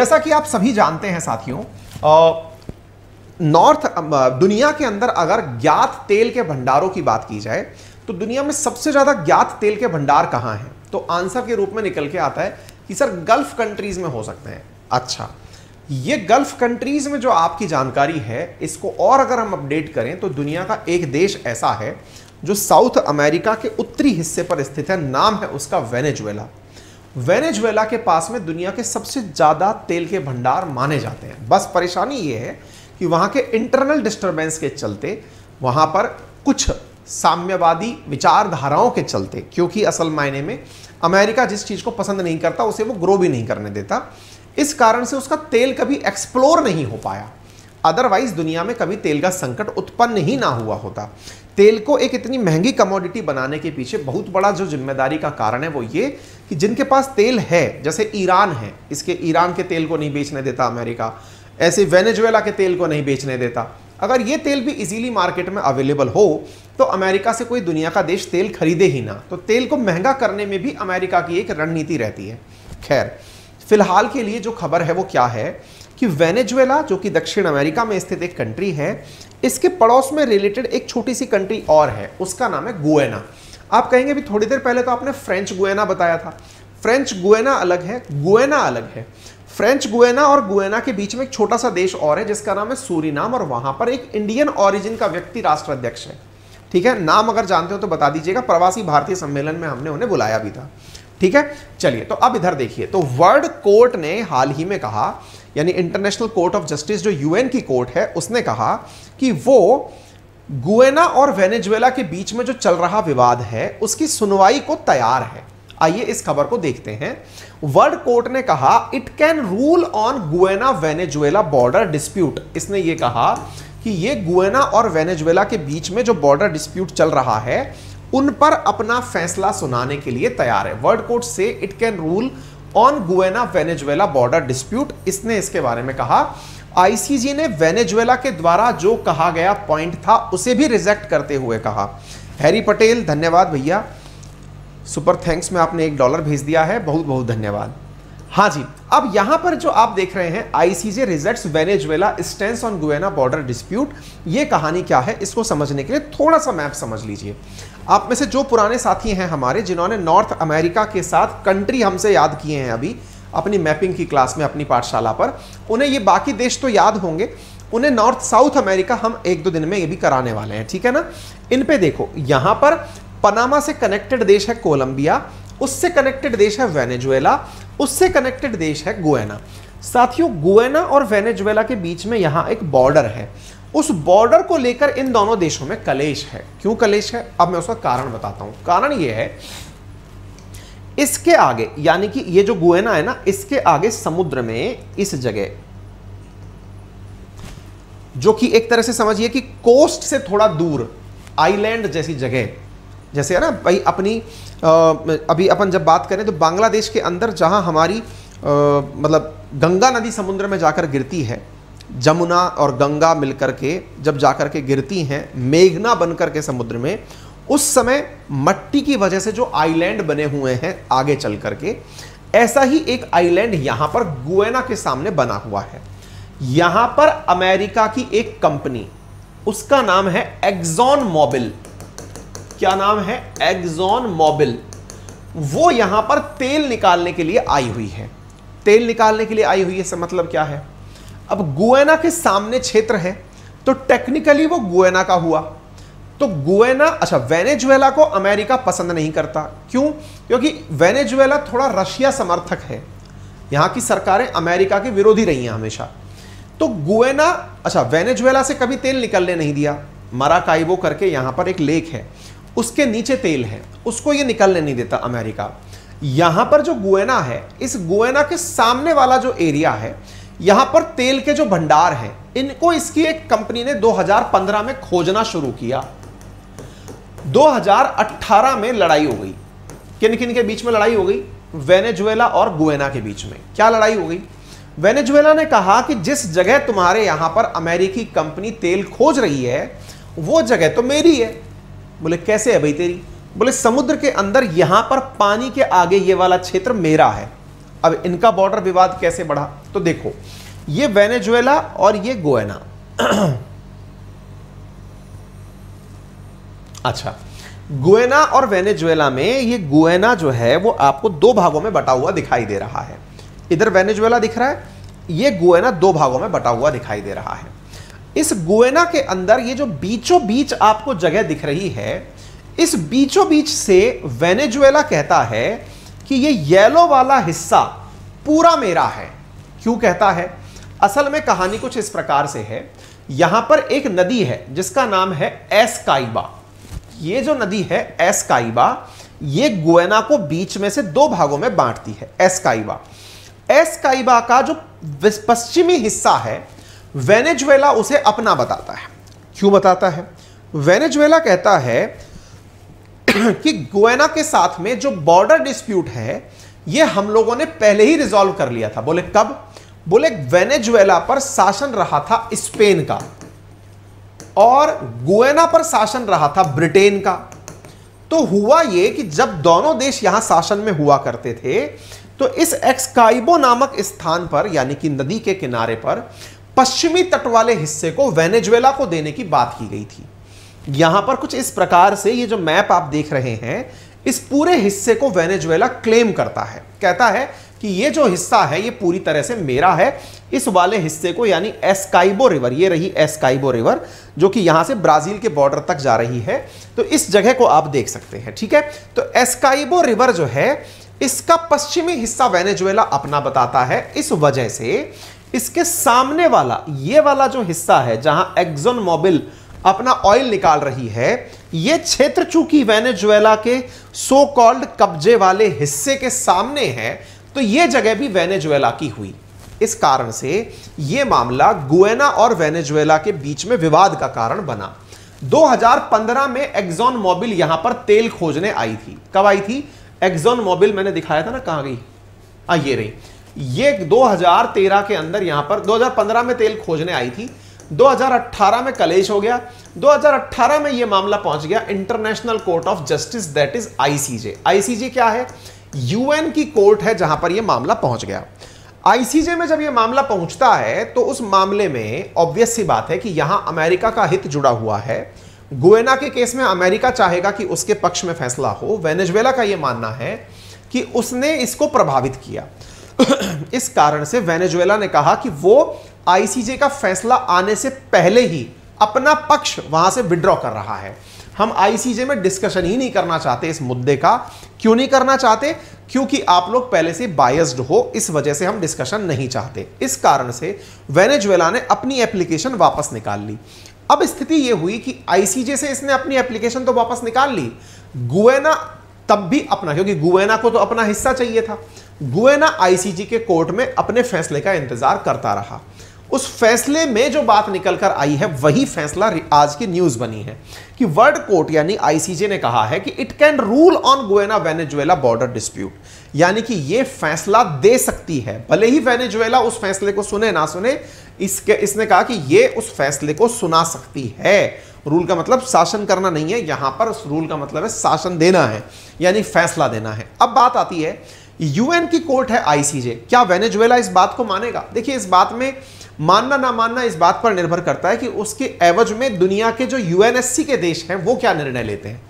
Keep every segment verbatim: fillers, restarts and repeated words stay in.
जैसा कि आप सभी जानते हैं साथियों, नॉर्थ दुनिया के अंदर अगर ज्ञात तेल के भंडारों की बात की जाए तो दुनिया में सबसे ज़्यादा ज्ञात तेल के भंडार कहाँ हैं? तो आंसर के रूप में निकल के आता है कि सर गल्फ कंट्रीज में हो सकते हैं। अच्छा, ये गल्फ कंट्रीज में जो आपकी जानकारी है इसको और अगर हम अपडेट करें तो दुनिया का एक देश ऐसा है जो साउथ अमेरिका के उत्तरी हिस्से पर स्थित है, नाम है उसका वेनेजुएला। वेनेजुएला के पास में दुनिया के सबसे ज़्यादा तेल के भंडार माने जाते हैं। बस परेशानी ये है कि वहाँ के इंटरनल डिस्टर्बेंस के चलते, वहाँ पर कुछ साम्यवादी विचारधाराओं के चलते, क्योंकि असल मायने में अमेरिका जिस चीज़ को पसंद नहीं करता उसे वो ग्रो भी नहीं करने देता, इस कारण से उसका तेल कभी एक्सप्लोर नहीं हो पाया। अदरवाइज दुनिया में कभी तेल का संकट उत्पन्न ही ना हुआ होता। तेल को एक इतनी महंगी कमोडिटी बनाने के पीछे बहुत बड़ा जो जिम्मेदारी का कारण है वो ये कि जिनके पास तेल है, जैसे ईरान है, इसके ईरान के तेल को नहीं बेचने देता अमेरिका, ऐसे वेनेजुएला के तेल को नहीं बेचने देता। अगर ये तेल भी इजीली मार्केट में अवेलेबल हो तो अमेरिका से कोई दुनिया का देश तेल खरीदे ही ना। तो तेल को महंगा करने में भी अमेरिका की एक रणनीति रहती है। खैर, फिलहाल के लिए जो खबर है वो क्या है कि वेनेजुएला, जो कि दक्षिण अमेरिका में स्थित एक कंट्री है, इसके पड़ोस में रिलेटेड एक छोटी सी कंट्री और है, उसका नाम है गुयाना। आप कहेंगे भी थोड़ी देर पहले तो आपने फ्रेंच गुयाना बताया था। फ्रेंच गुयाना अलग है, गुयाना अलग है। फ्रेंच गुयाना और गुयाना के बीच में एक छोटा सा देश और है जिसका नाम है सूरीनाम, और वहां पर एक इंडियन ऑरिजिन का व्यक्ति राष्ट्राध्यक्ष है। ठीक है, नाम अगर जानते हो तो बता दीजिएगा, प्रवासी भारतीय सम्मेलन में हमने उन्हें बुलाया भी था। ठीक है, चलिए तो अब इधर देखिए, तो वर्ल्ड कोर्ट ने हाल ही में कहा, यानी इंटरनेशनल कोर्ट ऑफ जस्टिस जो यूएन की कोर्ट है, उसने कहा कि वो गुयाना और वेनेजुएला के बीच में जो चल रहा विवाद है उसकी सुनवाई को तैयार है। आइए इस खबर को देखते हैं। वर्ल्ड कोर्ट ने कहा it can rule on Guyana Venezuela border dispute. इसने ये कहा कि ये गुयाना और वेनेजुएला के बीच में जो बॉर्डर डिस्प्यूट चल रहा है उन पर अपना फैसला सुनाने के लिए तैयार है। वर्ल्ड कोर्ट से it can rule on Guyana Venezuela border dispute, इसने इसके बारे में कहा। आईसीजे ने वेनेजुएला के द्वारा जो कहा गया पॉइंट था उसे भी रिजेक्ट करते हुए कहा। हैरी पटेल, धन्यवाद भैया, सुपर थैंक्स में आपने एक डॉलर भेज दिया है, बहुत बहुत धन्यवाद। हाँ जी, अब यहां पर जो आप देख रहे हैं, ICJ rejects Venezuela stance on Guyana border dispute, ये कहानी क्या है इसको समझने के लिए थोड़ा सा मैप समझ लीजिए। आप में से जो पुराने साथी हैं हमारे, जिन्होंने नॉर्थ अमेरिका के साथ कंट्री हमसे याद किए हैं अभी अपनी मैपिंग की क्लास में अपनी पाठशाला पर, उन्हें ये बाकी देश तो याद होंगे, उन्हें नॉर्थ साउथ अमेरिका हम एक दो दिन में ये भी कराने वाले हैं। ठीक है ना, इन पे देखो, यहाँ पर पनामा से कनेक्टेड देश है कोलंबिया, उससे कनेक्टेड देश है वेनेजुएला, उससे कनेक्टेड देश है गुयाना। साथियों, गुयाना और वेनेजुएला के बीच में यहाँ एक बॉर्डर है, उस बॉर्डर को लेकर इन दोनों देशों में कलेश है। क्यों कलेश है, अब मैं उसका कारण बताता हूं। कारण यह है, इसके आगे, यानी कि ये जो गुयाना है ना, इसके आगे समुद्र में इस जगह, जो कि एक तरह से समझिए कि कोस्ट से थोड़ा दूर आइलैंड जैसी जगह, जैसे है ना भाई अपनी आ, अभी अपन जब बात करें तो बांग्लादेश के अंदर जहां हमारी आ, मतलब गंगा नदी समुद्र में जाकर गिरती है, जमुना और गंगा मिलकर के जब जाकर के गिरती हैं मेघना बनकर के समुद्र में, उस समय मट्टी की वजह से जो आइलैंड बने हुए हैं आगे चल करके, ऐसा ही एक आइलैंड यहाँ पर गुयाना के सामने बना हुआ है। यहाँ पर अमेरिका की एक कंपनी, उसका नाम है एक्सॉन मोबिल। क्या नाम है? Exxon Mobil. वो यहाँ पर तेल निकालने के लिए आई हुई है। तेल निकालने के लिए आई हुई है, इसका मतलब क्या है? अब गुयाना के सामने क्षेत्र है तो टेक्निकली वो गुयाना का हुआ। तो गुयाना, अच्छा, वेनेजुएला को अमेरिका पसंद नहीं करता। क्यों? क्योंकि वेनेजुएला थोड़ा रशिया समर्थक है, यहाँ की सरकारें अमेरिका के विरोधी रही हैं हमेशा। तो गुयाना, अच्छा, वेनेजुएला से कभी तेल निकलने नहीं दिया। मराकाइबो करके यहाँ पर एक लेक है, उसके नीचे तेल है, उसको ये निकलने नहीं देता अमेरिका। यहाँ पर जो गुयाना है, इस गुयाना के सामने वाला जो एरिया है, यहाँ पर तेल के जो भंडार हैं इनको इसकी एक कंपनी ने दो हज़ार पंद्रह में खोजना शुरू किया। दो हज़ार अठारह में लड़ाई हो गई। किन किन के बीच में लड़ाई हो गई? वेनेजुएला और गुयाना के बीच में। क्या लड़ाई हो गई? वेनेजुएला ने कहा कि जिस जगह तुम्हारे यहाँ पर अमेरिकी कंपनी तेल खोज रही है वो जगह तो मेरी है। बोले कैसे है भाई तेरी? बोले समुद्र के अंदर यहाँ पर पानी के आगे ये वाला क्षेत्र मेरा है। अब इनका बॉर्डर विवाद कैसे बढ़ा, तो देखो ये वेनेजुएला और ये गुयाना। अच्छा, गुयाना और वेनेजुएला में ये गुयाना जो है वो आपको दो भागों में बटा हुआ दिखाई दे रहा है। इधर वेनेजुएला दिख रहा है, ये गुयाना दो भागों में बटा हुआ दिखाई दे रहा है। इस गुयाना के अंदर ये जो बीचों बीच आपको जगह दिख रही है, इस बीचों बीच से वेनेजुएला कहता है कि ये येलो वाला हिस्सा पूरा मेरा है। क्यों कहता है? असल में कहानी कुछ इस प्रकार से है, यहां पर एक नदी है जिसका नाम है एस्काइबा। ये जो नदी है एस्काइबा, ये गुयाना को बीच में से दो भागों में बांटती है। एस्काइबा एस्काइबा का जो पश्चिमी हिस्सा है, वेनेजुएला उसे अपना बताता है। क्यों बताता है? वेनेजुएला कहता है कि गुयाना के साथ में जो बॉर्डर डिस्प्यूट है ये हम लोगों ने पहले ही रिजॉल्व कर लिया था। बोले कब? बोले वेनेजुएला पर शासन रहा था स्पेन का और गुयाना पर शासन रहा था ब्रिटेन का। तो हुआ ये कि जब दोनों देश यहां शासन में हुआ करते थे तो इस एस्काइबो नामक स्थान पर, यानी कि नदी के किनारे पर, पश्चिमी तट वाले हिस्से को वेनेजुएला को देने की बात की गई थी। यहां पर कुछ इस प्रकार से ये जो मैप आप देख रहे हैं, इस पूरे हिस्से को वेनेजुएला क्लेम करता है। कहता है कि ये जो हिस्सा है ये पूरी तरह से मेरा है। इस वाले हिस्से को, यानी एस्काइबो रिवर, ये रही एस्काइबो रिवर जो कि यहां से ब्राजील के बॉर्डर तक जा रही है, तो इस जगह को आप देख सकते हैं। ठीक है, तो एस्काइबो रिवर जो है इसका पश्चिमी हिस्सा वेनेजुएला अपना बताता है। इस वजह से इसके सामने वाला ये वाला जो हिस्सा है जहां एक्सॉन मोबिल अपना ऑयल निकाल रही है, यह क्षेत्र चूंकि वेनेजुएला के सो कॉल्ड कब्जे वाले हिस्से के सामने है, तो यह जगह भी वेनेजुएला की हुई। इस कारण से यह मामला गुयाना और वेनेजुएला के बीच में विवाद का कारण बना। दो हज़ार पंद्रह में एक्सॉन मोबिल यहां पर तेल खोजने आई थी। कब आई थी? एक्सॉन मोबिल मैंने दिखाया था ना, कहां गई? आ, ये रही। ये दो हज़ार तेरह के अंदर यहां पर दो हज़ार पंद्रह में तेल खोजने आई थी। दो हज़ार अठारह में कलेश हो गया। दो हज़ार अठारह में यह मामला पहुंच गया international court of justice, that is ICJ. ICJ क्या है? यूएन की कोर्ट है जहां पर यह मामला पहुंच गया। आईसीजे में जब यह मामला पहुंचता है तो उस मामले में ऑब्वियस सी बात है कि यहां अमेरिका का हित जुड़ा हुआ है। गुयाना के केस में अमेरिका चाहेगा कि उसके पक्ष में फैसला हो। वेनेजुएला का यह मानना है कि उसने इसको प्रभावित किया। इस कारण से वेनेजुएला ने कहा कि वो आईसीजे का फैसला आने से पहले ही अपना पक्ष वहां से विड्रॉ कर रहा है। हम आईसीजे में डिस्कशन ही नहीं करना चाहते इस मुद्दे का। क्यों नहीं करना चाहते? क्योंकि आप लोग पहले से बायस्ड हो, इस वजह से हम डिस्कशन नहीं चाहते। इस कारण से वेनेजुएला ने अपनी एप्लीकेशन वापस निकाल ली। अब स्थिति यह हुई कि आईसीजे से इसने अपनी एप्लीकेशन तो वापस निकाल ली, गुयाना तब भी अपना, क्योंकि गुयाना को तो अपना हिस्सा चाहिए था, गुयाना आईसीजे के कोर्ट में अपने फैसले का इंतजार करता रहा। उस फैसले में जो बात निकल कर आई है वही फैसला आज की न्यूज बनी है कि वर्ल्ड कोर्ट यानी आईसीजे ने कहा है कि it can rule on Guyana Venezuela border dispute, यानी कि यह फैसला दे सकती है। भले ही वेनेजुएला उस फैसले को सुने ना सुने, इसके इसने कहा कि यह उस फैसले को सुना सकती है। रूल का मतलब शासन करना नहीं है, यहां पर रूल का मतलब है शासन देना है, यानी फैसला देना है। अब बात आती है यूएन की कोर्ट है आईसीजे, क्या वेनेजुएला इस बात को मानेगा? देखिए, इस बात में मानना ना मानना इस बात पर निर्भर करता है कि उसके एवज में दुनिया के जो यूएनएससी के देश हैं वो क्या निर्णय लेते हैं,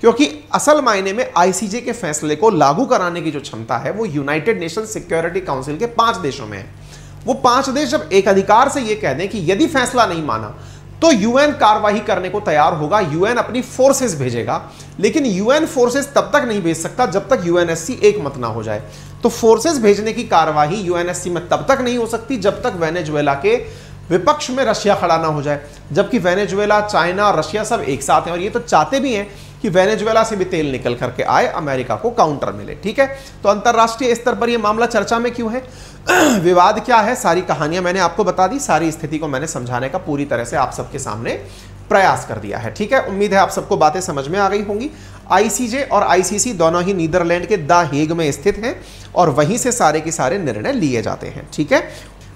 क्योंकि असल मायने में आईसीजे के फैसले को लागू कराने की जो क्षमता है वो यूनाइटेड नेशन सिक्योरिटी काउंसिल के पांच देशों में है। वो पांच देश जब एक अधिकार से ये कह दें कि यदि फैसला नहीं माना तो यूएन कार्रवाई करने को तैयार होगा, यूएन अपनी फोर्सेस भेजेगा। लेकिन यूएन फोर्सेस तब तक नहीं भेज सकता जब तक यूएनएससी एकमत ना हो जाए। तो फोर्सेस भेजने की कार्रवाई यूएनएससी में तब तक नहीं हो सकती जब तक वेनेजुएला के विपक्ष में रशिया खड़ा ना हो जाए, जबकि वेनेजुएला, चाइना और रशिया सब एक साथ हैं और ये तो चाहते भी हैं कि वेनेजुएला से भी तेल निकल करके आए, अमेरिका को काउंटर मिले। ठीक है, तो अंतर्राष्ट्रीय स्तर पर यह मामला चर्चा में क्यों है, विवाद क्या है, सारी कहानियां मैंने आपको बता दी। सारी स्थिति को मैंने समझाने का पूरी तरह से आप सबके सामने प्रयास कर दिया है। ठीक है, उम्मीद है आप सबको बातें समझ में आ गई होंगी। आईसीजे और आईसीसी दोनों ही नीदरलैंड के द हेग में स्थित हैं और वहीं से सारे के सारे निर्णय लिए जाते हैं। ठीक है,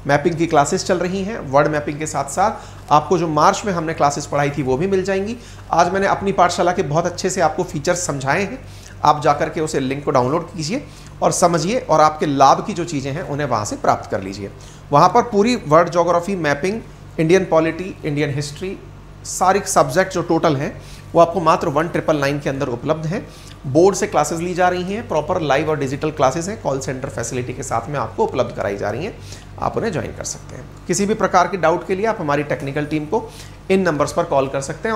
मैपिंग की क्लासेस चल रही हैं। वर्ड मैपिंग के साथ साथ आपको जो मार्च में हमने क्लासेस पढ़ाई थी वो भी मिल जाएंगी। आज मैंने अपनी पाठशाला के बहुत अच्छे से आपको फीचर्स समझाए हैं। आप जाकर के उसे लिंक को डाउनलोड कीजिए और समझिए और आपके लाभ की जो चीज़ें हैं उन्हें वहाँ से प्राप्त कर लीजिए। वहाँ पर पूरी world geography, mapping, Indian polity, Indian history, सारे सब्जेक्ट जो टोटल हैं वो आपको मात्र वन ट्रिपल नाइन के अंदर उपलब्ध हैं। बोर्ड से क्लासेस ली जा रही हैं, प्रॉपर लाइव और डिजिटल क्लासेस हैं, कॉल सेंटर फैसिलिटी के साथ में आपको उपलब्ध कराई जा रही हैं, आप उन्हें ज्वाइन कर सकते हैं। किसी भी प्रकार के डाउट के लिए आप हमारी टेक्निकल टीम को इन नंबर्स पर कॉल कर सकते हैं।